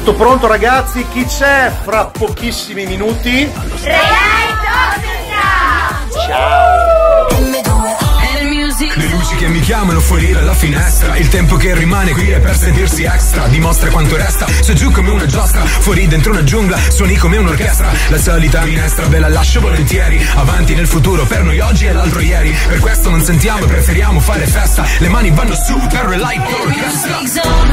Tutto pronto ragazzi? Chi c'è fra pochissimi minuti? Relight Orchestra! Ciao! Le luci che mi chiamano fuori dalla finestra, il tempo che rimane qui è per sentirsi extra, dimostra quanto resta, so giù come una giostra, fuori dentro una giungla, suoni come un'orchestra, la solita minestra ve la lascio volentieri, avanti nel futuro per noi oggi e l'altro ieri, per questo non sentiamo e preferiamo fare festa, le mani vanno su per Relight Orchestra.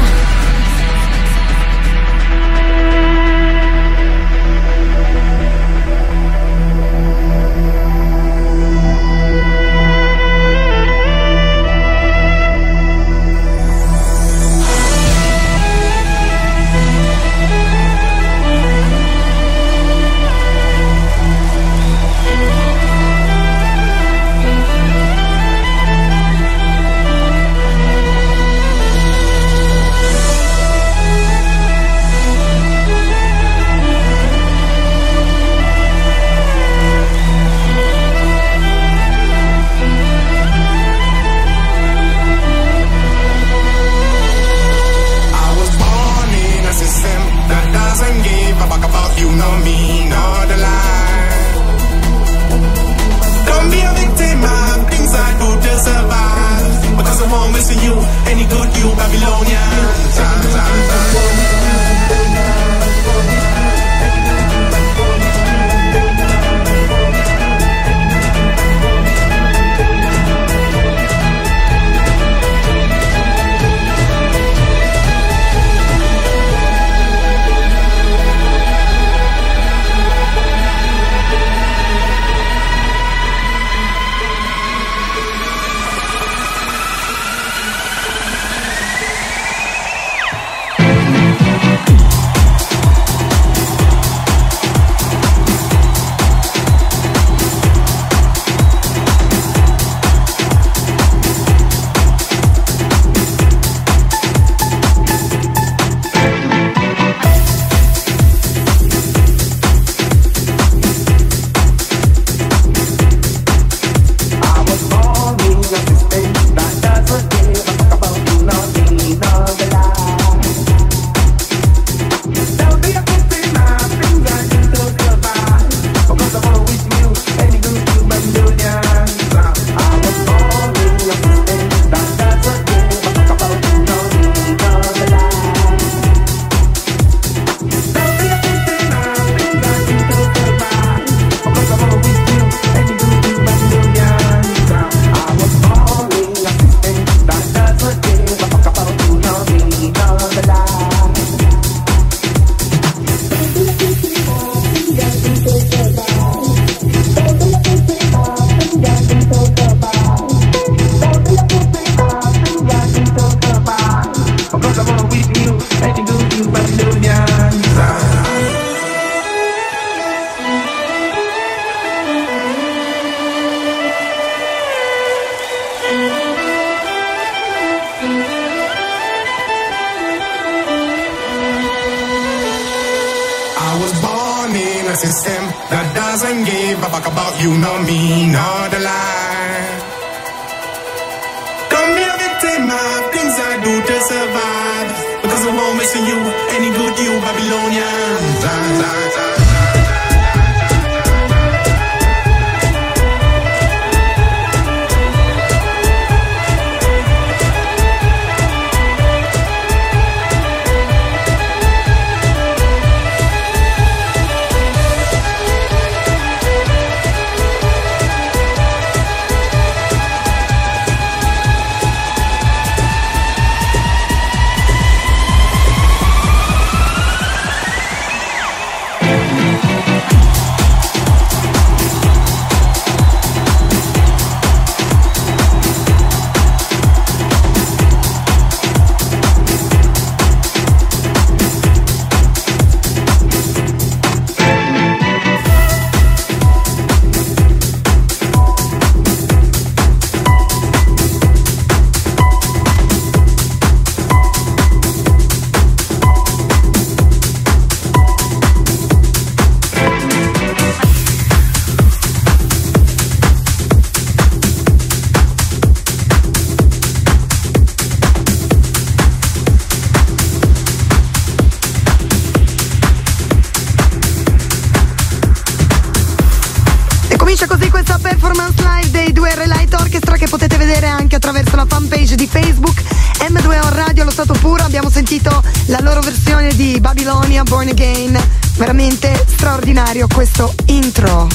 terza performance live dei due Relight Orchestra, che potete vedere anche attraverso la fanpage di Facebook M2O Radio allo stato puro. Abbiamo sentito la loro versione di Babilonia Born Again. Veramente straordinario questo intro.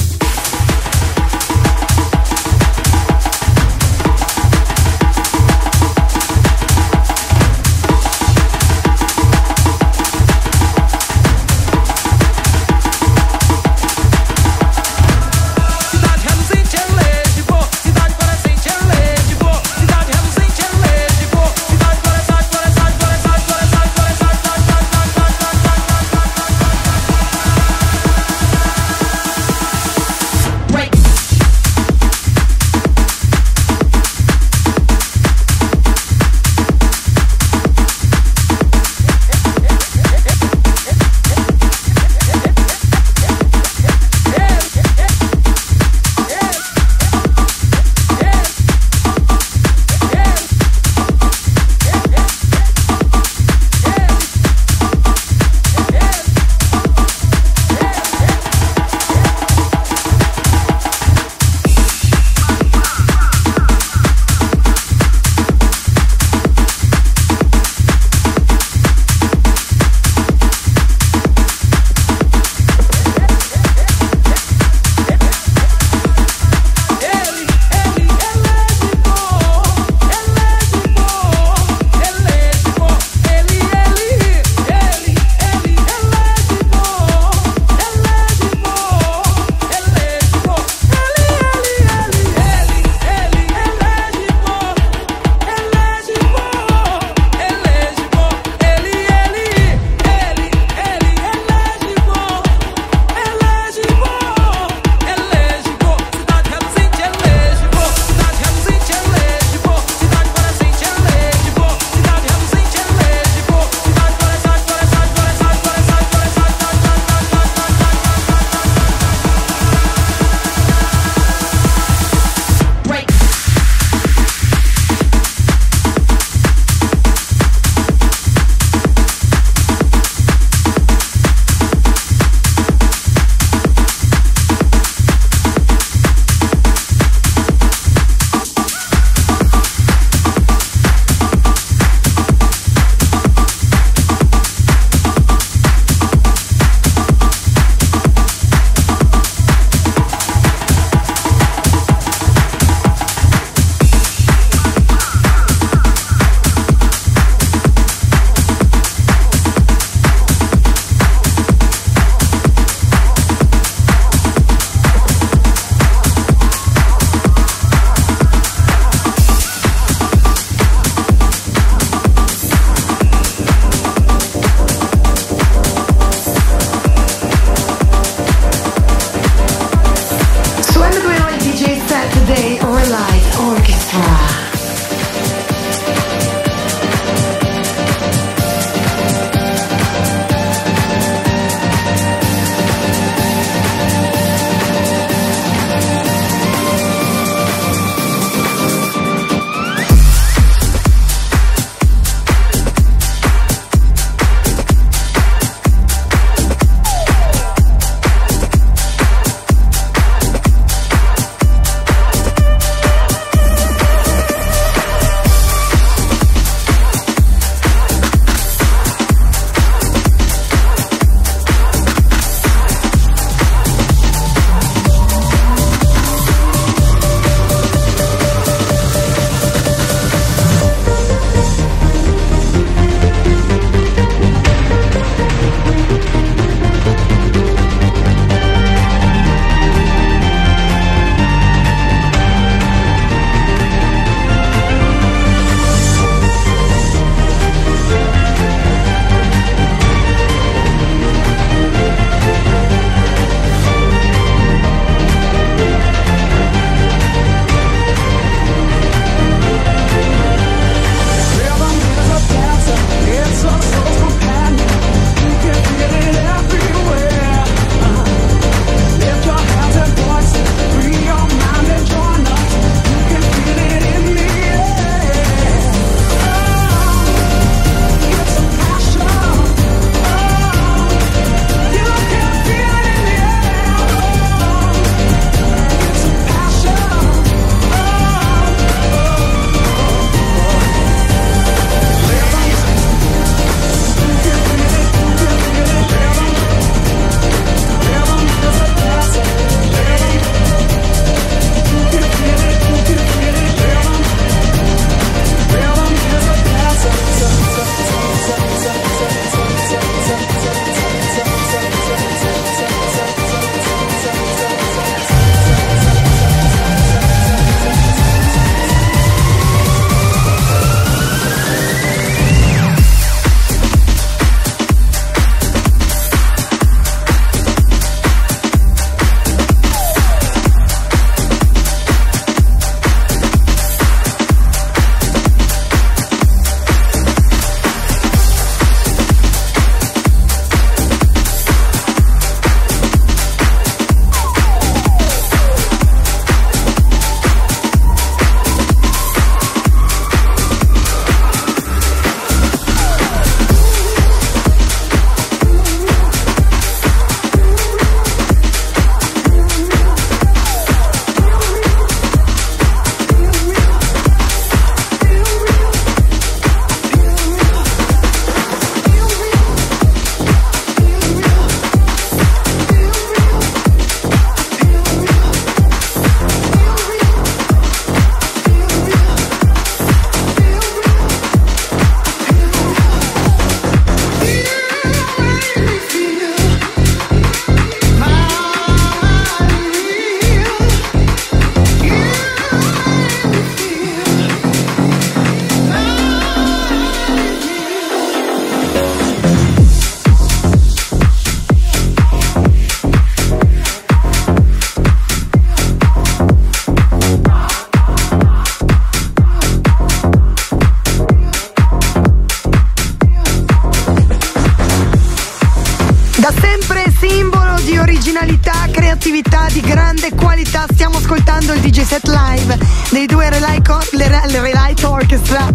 originalità, creatività di grande qualità. Stiamo ascoltando il DJ set live dei due Relight Orchestra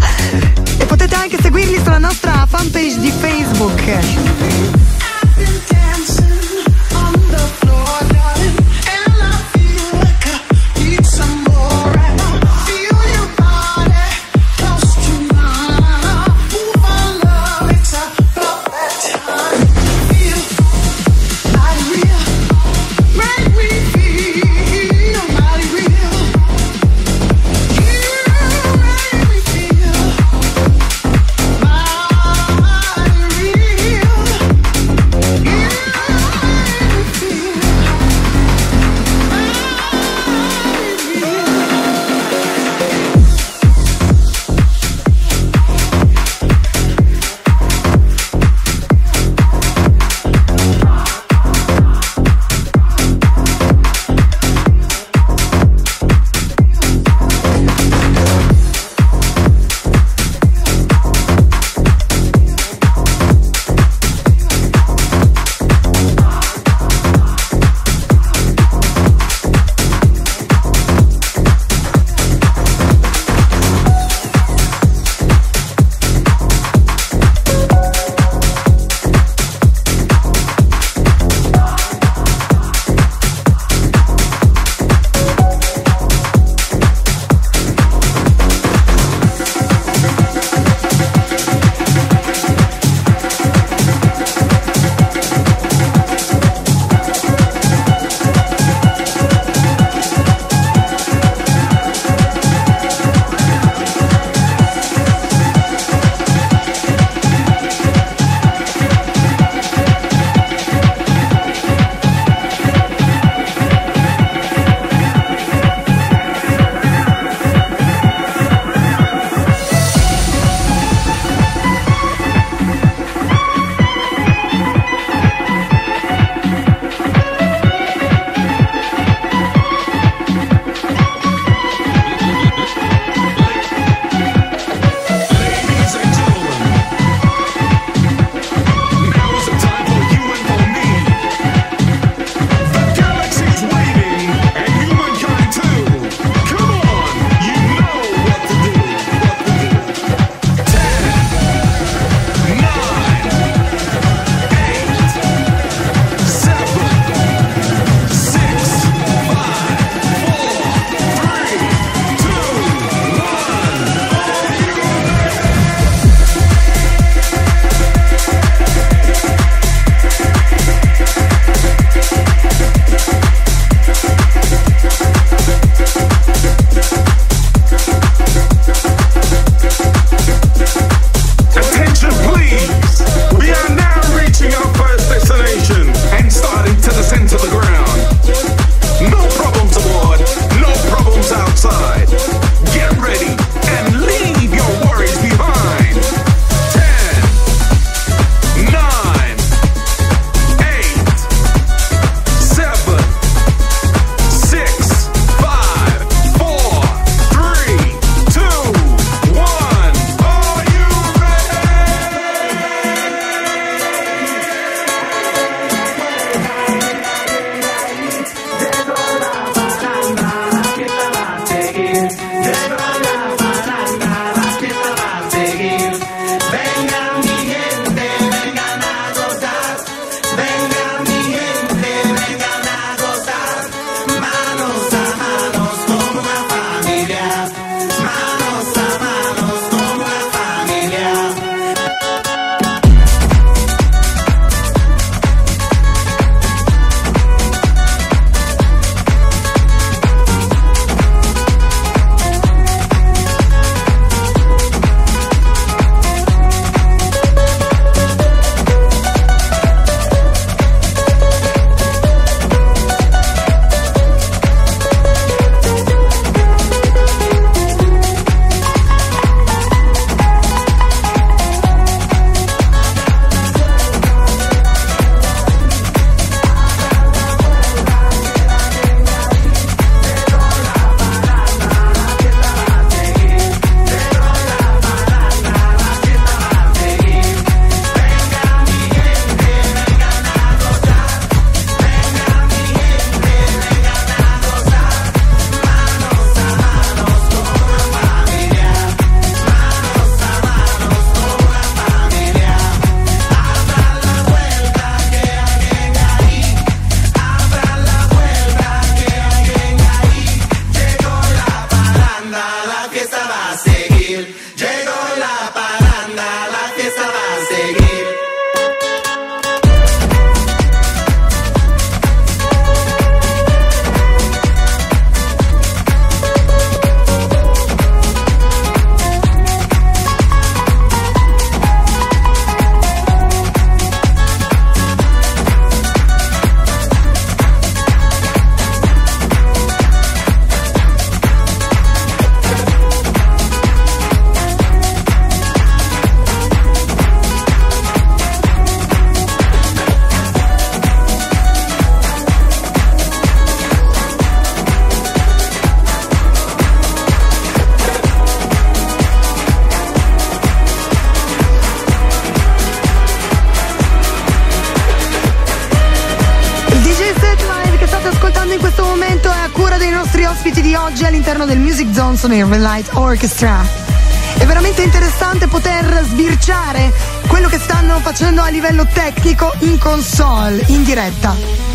e potete anche seguirli sulla nostra fanpage di Facebook. ospiti di oggi all'interno del Music Zone sono il Relight Orchestra. È veramente interessante poter sbirciare quello che stanno facendo a livello tecnico in console, in diretta.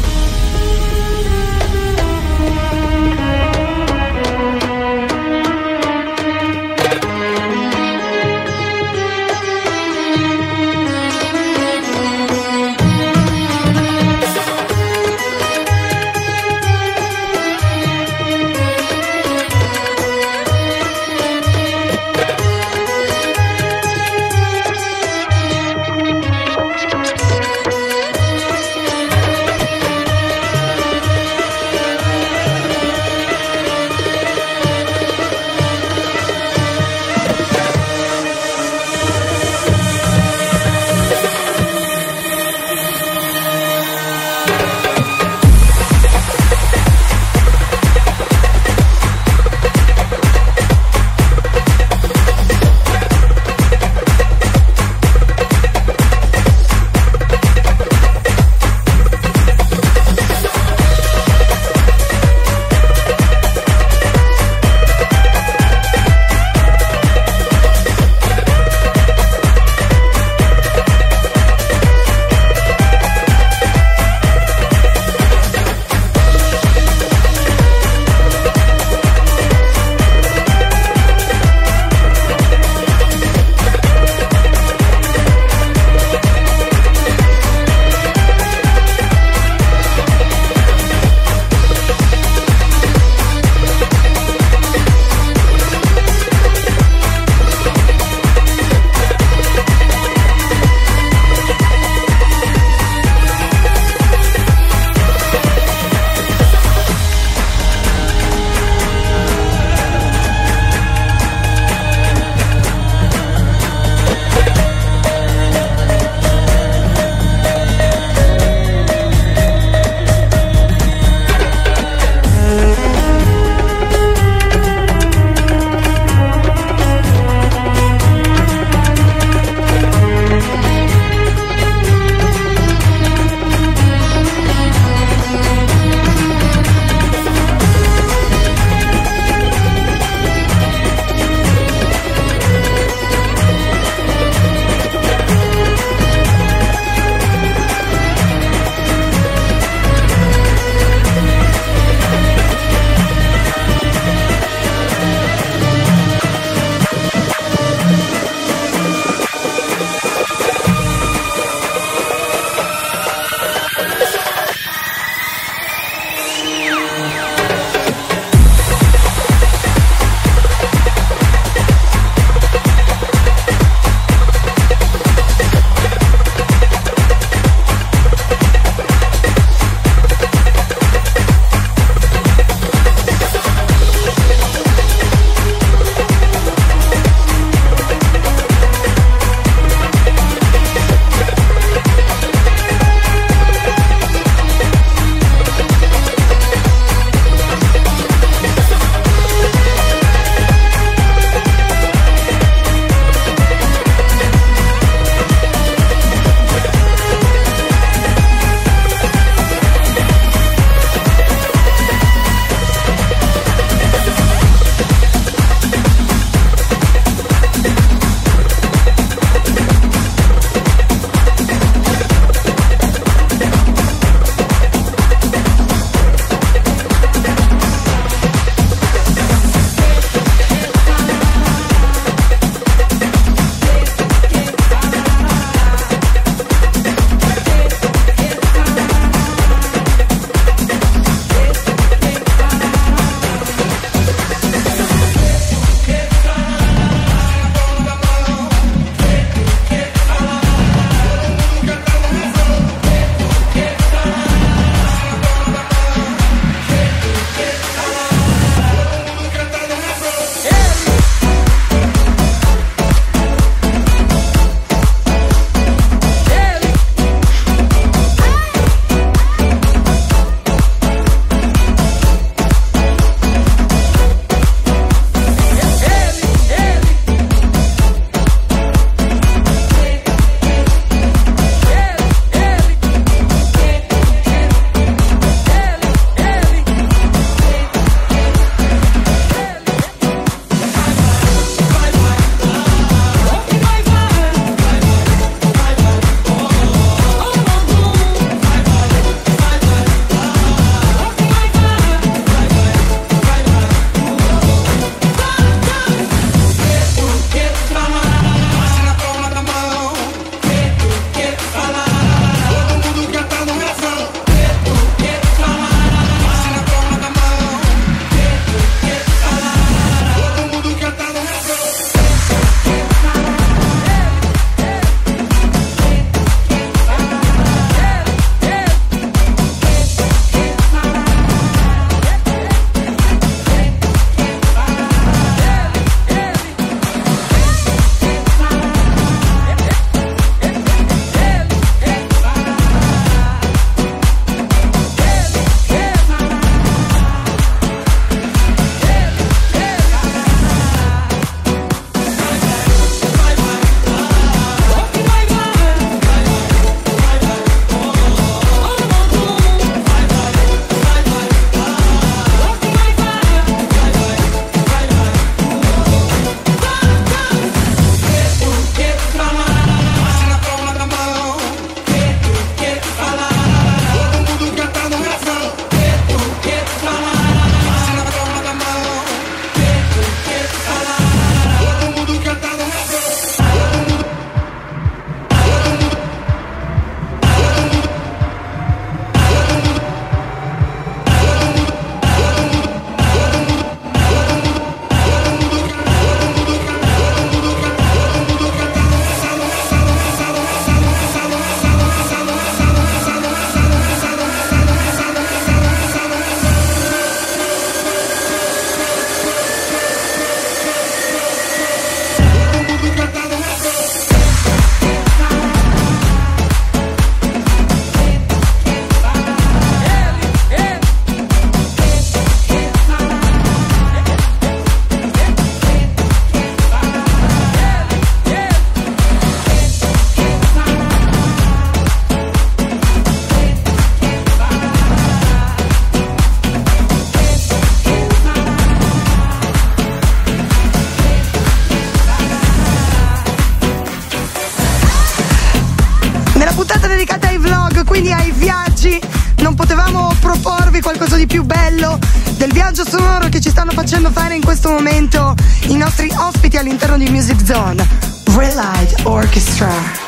dedicata ai vlog, quindi ai viaggi. Non potevamo proporvi qualcosa di più bello del viaggio sonoro che ci stanno facendo fare in questo momento i nostri ospiti all'interno di Music Zone. Relight Orchestra.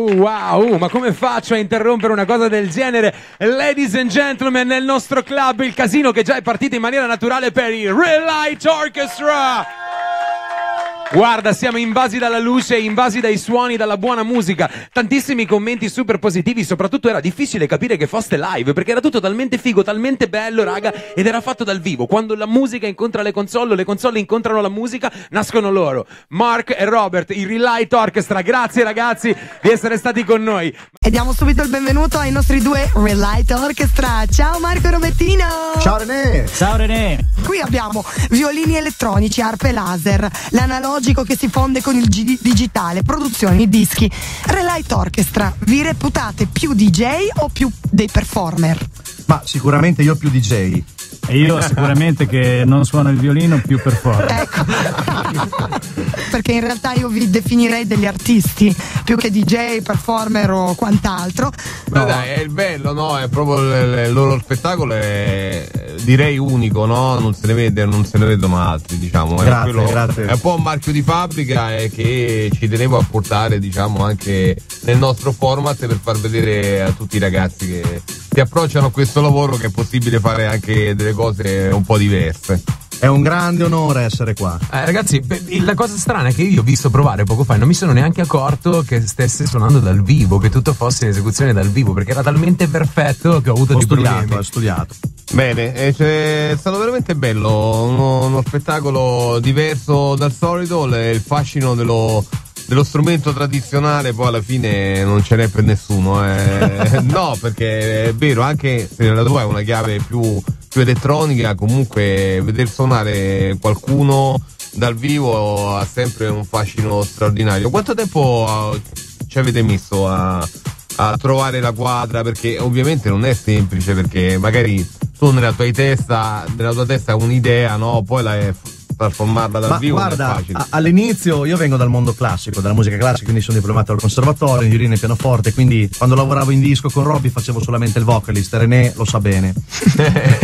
Wow, ma come faccio a interrompere una cosa del genere? Ladies and gentlemen, nel nostro club il casino che già è partito in maniera naturale per il Relight Orchestra. Guarda, siamo invasi dalla luce, invasi dai suoni, dalla buona musica. Tantissimi commenti super positivi, soprattutto era difficile capire che foste live, perché era tutto talmente figo, talmente bello, raga, ed era fatto dal vivo. Quando la musica incontra le console incontrano la musica, nascono loro. Mark e Robert, il Relight Orchestra, grazie ragazzi di essere stati con noi. E diamo subito il benvenuto ai nostri due Relight Orchestra. Ciao Marco e Robettino. Ciao René. Ciao René. Qui abbiamo violini elettronici, arpe laser, l'analogico che si fonde con il digitale, produzioni, dischi. Relight Orchestra, vi reputate più DJ o più dei performer? Ma sicuramente io più DJ. E io sicuramente che non suono il violino più performer. Ecco, perché in realtà io vi definirei degli artisti più che DJ, performer o quant'altro. Ma no, dai, è il bello, no? È proprio il loro spettacolo, è direi unico, no? Non se ne vedono altri, diciamo. Grazie, grazie. È un po' un marchio di fabbrica che ci tenevo a portare, diciamo, anche nel nostro format per far vedere a tutti i ragazzi che si approcciano a questo lavoro che è possibile fare anche delle cose un po' diverse. È un grande onore essere qua. Ragazzi, la cosa strana è che io ho visto provare poco fa e non mi sono neanche accorto che stesse suonando dal vivo, che tutto fosse in esecuzione dal vivo, perché era talmente perfetto che ho avuto dei problemi. Ho studiato. Bene, cioè, è stato veramente bello, uno spettacolo diverso dal solito, il fascino dello strumento tradizionale poi alla fine non ce n'è per nessuno, eh. No, perché è vero, anche se la tua è una chiave più elettronica, comunque veder suonare qualcuno dal vivo ha sempre un fascino straordinario. Quanto tempo ci avete messo a trovare la quadra? Perché ovviamente non è semplice, perché magari tu nella tua testa un'idea, no? Poi la performarla dal vivo. Guarda, all'inizio io vengo dal mondo classico, dalla musica classica, quindi sono diplomato al conservatorio in violino e pianoforte, quindi quando lavoravo in disco con Robby facevo solamente il vocalist. René lo sa bene.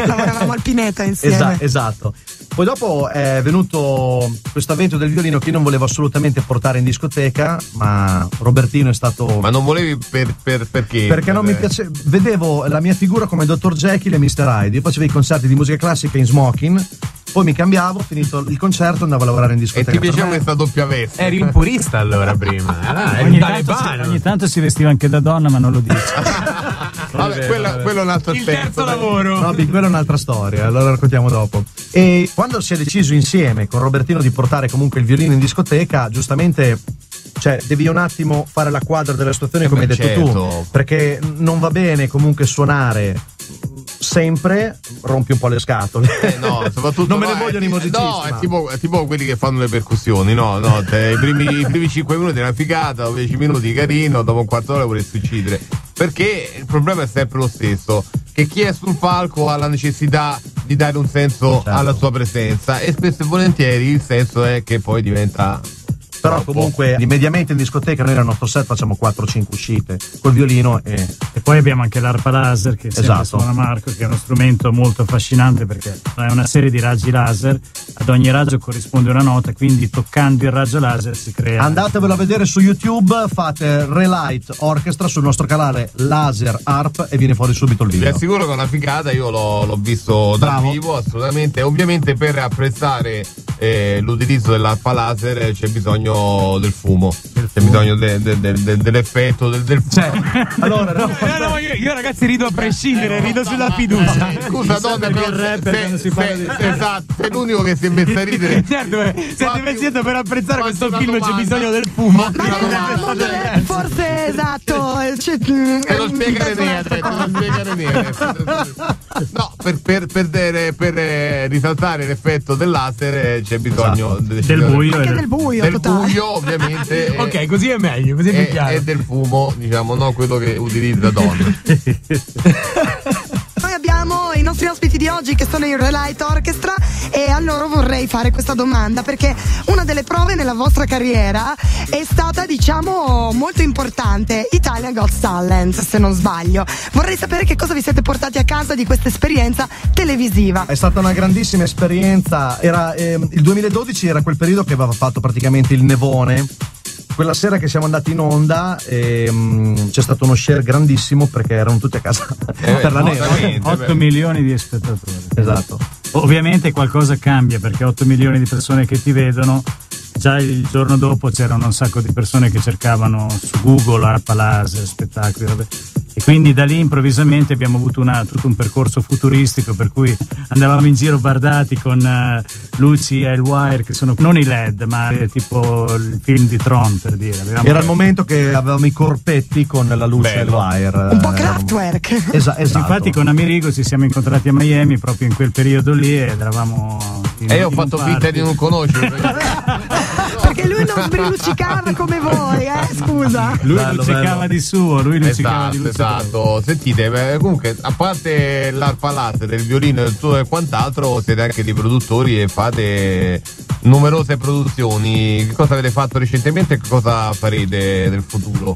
Lavoravamo al Pineta insieme. Esatto. Poi dopo è venuto questo avvento del violino che io non volevo assolutamente portare in discoteca, ma Robertino è stato... Ma non volevi perché? Perché non mi piaceva, vedevo la mia figura come Dr. Jekyll e Mr. Hyde. Io facevo i concerti di musica classica in smoking, poi mi cambiavo, finito il concerto andavo a lavorare in discoteca. E ti piaceva questa doppia veste? Eri un purista allora prima. Ogni tanto si vestiva anche da donna, ma non lo dice. Vabbè, quello è un altro il terzo lavoro. Robby, quella è un'altra storia, la raccontiamo dopo. E quando si è deciso insieme con Robertino di portare comunque il violino in discoteca, giustamente, cioè, devi un attimo fare la quadra della situazione, come hai detto tu, perché non va bene comunque suonare sempre, rompi un po' le scatole. No, soprattutto non me ne vogliono i musicisti. No, è tipo quelli che fanno le percussioni. I primi 5 minuti è una figata, 10 minuti carino, dopo un quarto d'ora vorresti uccidere. Perché il problema è sempre lo stesso, che chi è sul palco ha la necessità di dare un senso alla sua presenza, e spesso e volentieri il senso è che poi diventa... Però comunque mediamente in discoteca noi erano 8 set, facciamo 4-5 uscite col violino e poi abbiamo anche l'arpa laser che suona Marco, che è uno strumento molto affascinante perché è una serie di raggi laser, ad ogni raggio corrisponde una nota, quindi toccando il raggio laser si crea... Andatevelo a vedere su YouTube, fate Relight Orchestra sul nostro canale Laser Harp e viene fuori subito il video. Vi assicuro che è una figata, io l'ho visto dal vivo assolutamente. Ovviamente per apprezzare l'utilizzo dell'arpa laser c'è bisogno del fumo, c'è bisogno dell'effetto del fumo. Allora, io ragazzi rido a prescindere, rido sulla fiducia. Scusa, donna, sei l'unico che si è messo a ridere. Certo, siete pensato per apprezzare questo film c'è bisogno del fumo. Forse esatto. E lo spiegare niente. No, per risaltare l'effetto del laser c'è bisogno del buio. Anche del buio, totale. Io ovviamente ok, così è meglio, così mi piace. È del fumo, diciamo, no, quello che utilizza donna. Noi abbiamo i nostri ospiti di oggi che sono in Relight Orchestra e a loro vorrei fare questa domanda, perché una delle prove nella vostra carriera è stata, diciamo, molto importante, Italia Got Talent, se non sbaglio. Vorrei sapere che cosa vi siete portati a casa di questa esperienza televisiva. È stata una grandissima esperienza, era il 2012, era quel periodo che aveva fatto praticamente il nevone. Quella sera che siamo andati in onda c'è stato uno share grandissimo perché erano tutti a casa per la neve. 8 milioni di spettatori. Esatto. Ovviamente qualcosa cambia perché 8 milioni di persone che ti vedono, già il giorno dopo c'erano un sacco di persone che cercavano su Google arpa laser, spettacoli, vabbè. E quindi da lì improvvisamente abbiamo avuto tutto un percorso futuristico per cui andavamo in giro bardati con luci e wire che sono non i LED ma tipo il film di Tron, per dire. Era il momento che avevamo i corpetti con la luce e wire. Un po' Kraftwerk. Esatto. Infatti con Amerigo ci siamo incontrati a Miami proprio in quel periodo lì ed eravamo... E io ho fatto finta di non conoscere. Perché lui non sbriluccicava come voi, scusa. Lui luccicava di suo, lui luccicava di luce. Esatto. Sentite, comunque, a parte l'arpa laser, il violino e tutto e quant'altro, siete anche dei produttori e fate numerose produzioni. Che cosa avete fatto recentemente e che cosa farete nel futuro?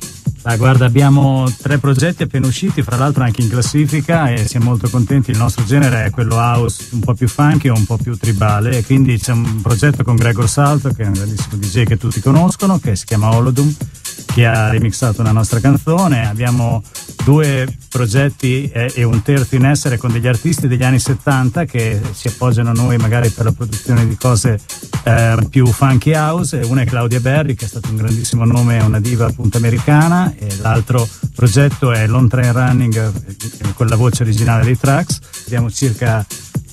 Guarda, abbiamo 3 progetti appena usciti, fra l'altro anche in classifica, e siamo molto contenti. Il nostro genere è quello house un po' più funky o un po' più tribale, e quindi c'è un progetto con Gregor Salto, che è un grandissimo DJ che tutti conoscono, che si chiama Olodum, che ha remixato una nostra canzone. Abbiamo 2 progetti e un terzo in essere con degli artisti degli anni 70 che si appoggiano a noi magari per la produzione di cose più funky house. Una è Claudia Barry, che è stato un grandissimo nome, una diva appunto americana, e l'altro progetto è Long Train Running con la voce originale dei Tracks. Abbiamo circa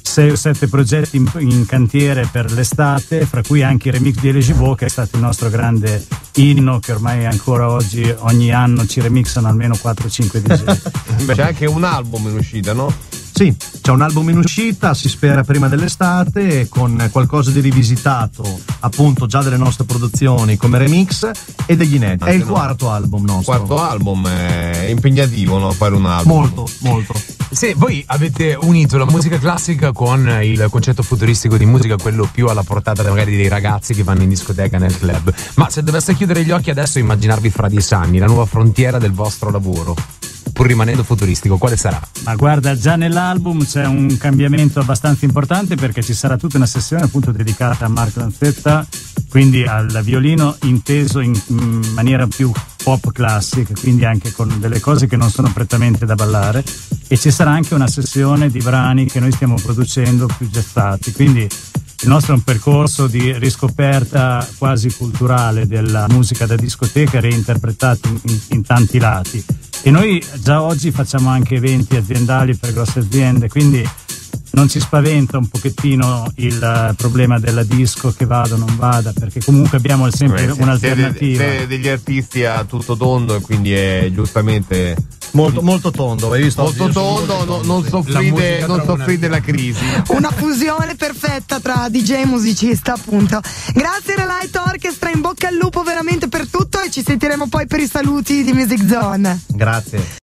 6 o 7 progetti in cantiere per l'estate, fra cui anche il remix di Elegibo, che è stato il nostro grande inno, che ormai ancora oggi ogni anno ci remixano almeno 4-5 DJ. C'è anche un album in uscita, no? Sì, c'è un album in uscita, si spera prima dell'estate, con qualcosa di rivisitato appunto già delle nostre produzioni come remix e degli inediti. È il quarto album nostro. Quarto album, è impegnativo, no? Fare un album. Molto, molto. se voi avete unito la musica classica con il concetto futuristico di musica, quello più alla portata magari dei ragazzi che vanno in discoteca, nel club, ma se doveste chiudere gli occhi adesso e immaginarvi fra 10 anni la nuova frontiera del vostro lavoro, pur rimanendo futuristico, quale sarà? Ma guarda, già nell'album c'è un cambiamento abbastanza importante, perché ci sarà tutta una sessione appunto dedicata a Mark Lanzetta, quindi al violino inteso in maniera più pop classic, quindi anche con delle cose che non sono prettamente da ballare, e ci sarà anche una sessione di brani che noi stiamo producendo più gettati, quindi il nostro è un percorso di riscoperta quasi culturale della musica da discoteca reinterpretata in tanti lati. E noi già oggi facciamo anche eventi aziendali per grosse aziende, quindi non ci spaventa un pochettino il problema della disco, che vada o non vada, perché comunque abbiamo sempre un'alternativa. Siete degli artisti a tutto tondo, e quindi è giustamente molto tondo, hai visto? Molto tondo, non soffrite la crisi. Una fusione perfetta tra DJ e musicista, appunto. Grazie Relight Orchestra, in bocca al lupo veramente per tutto, e ci sentiremo poi per i saluti di Music Zone. Grazie.